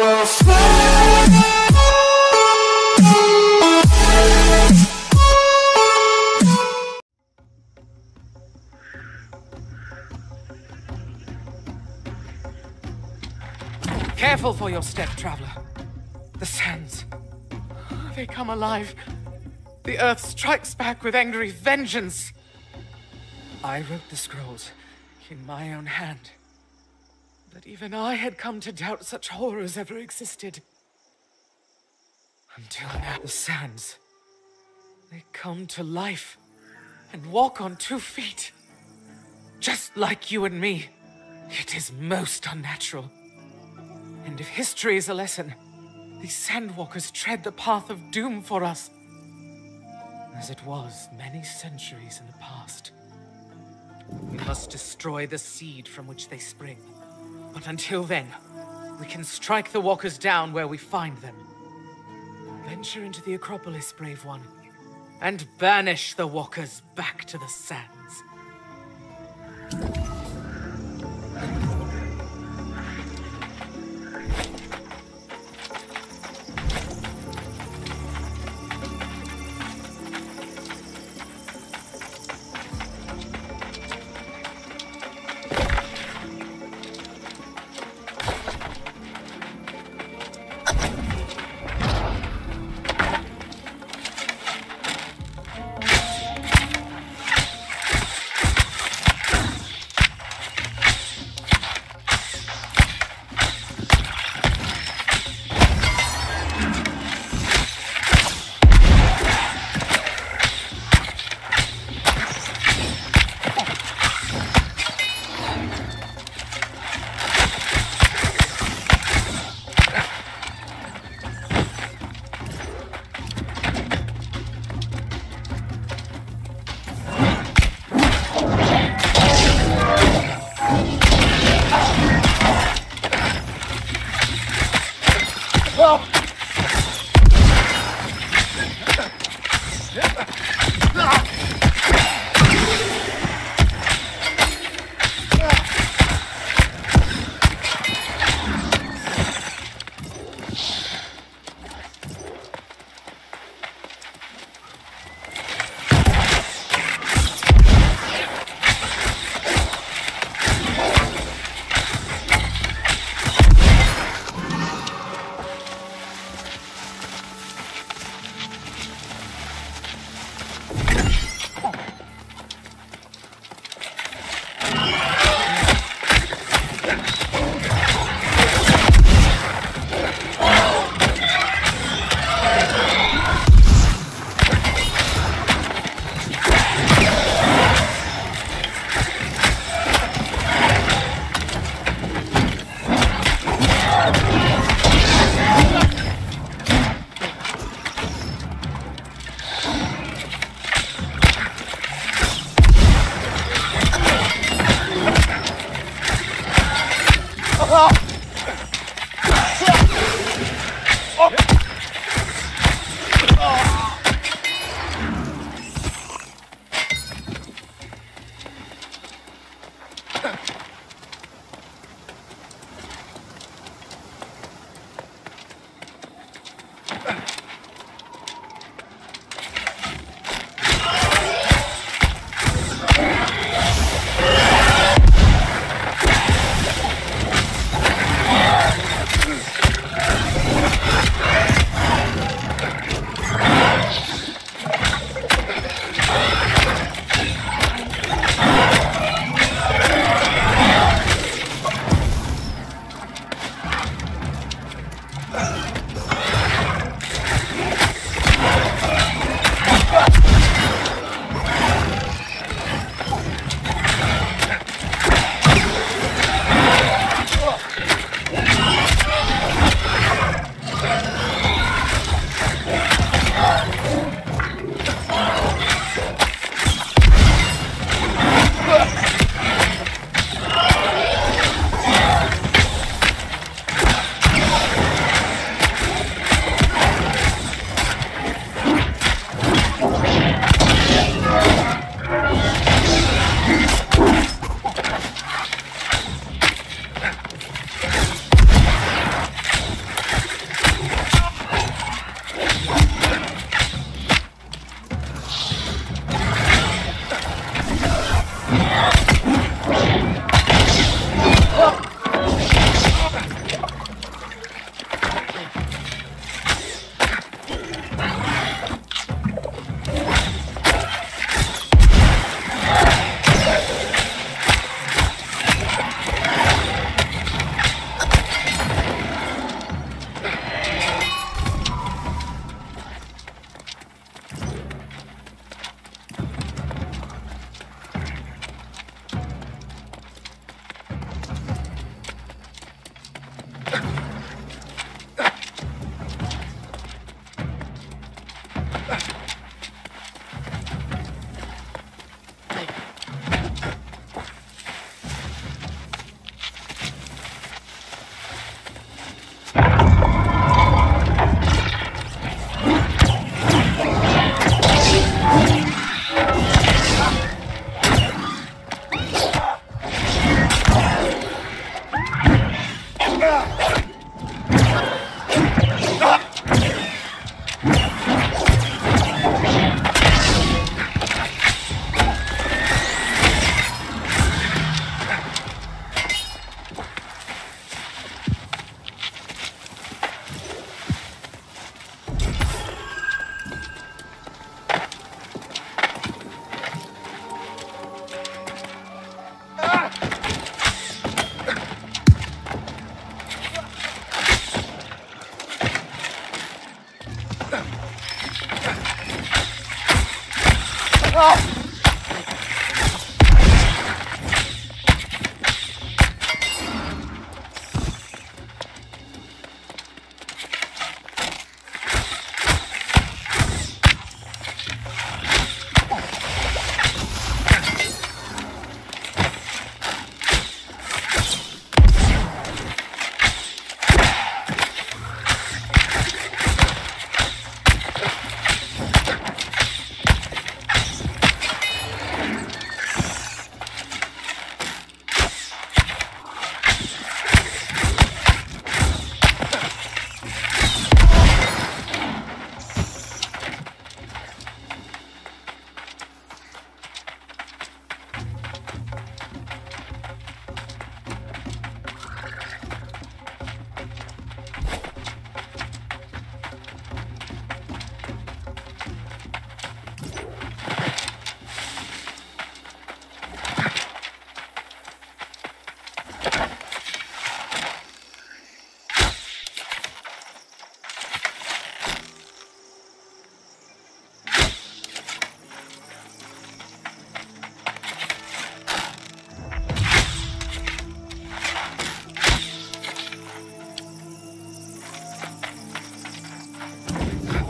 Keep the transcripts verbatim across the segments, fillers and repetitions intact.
will fly. Careful for your step, traveler. The sands. They come alive. The earth strikes back with angry vengeance. I wrote the scrolls in my own hand. But even I had come to doubt such horrors ever existed. Until now, the sands. They come to life and walk on two feet. Just like you and me. It is most unnatural. And if history is a lesson, these Sand Walkers tread the path of doom for us, as it was many centuries in the past. We must destroy the seed from which they spring. But until then, we can strike the walkers down where we find them. Venture into the Acropolis, brave one, and banish the walkers back to the sands.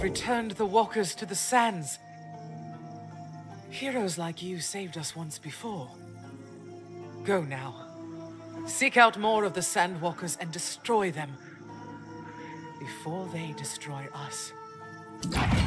Returned the walkers to the sands. Heroes like you saved us once before. Go now. Seek out more of the Sand Walkers and destroy them before they destroy us.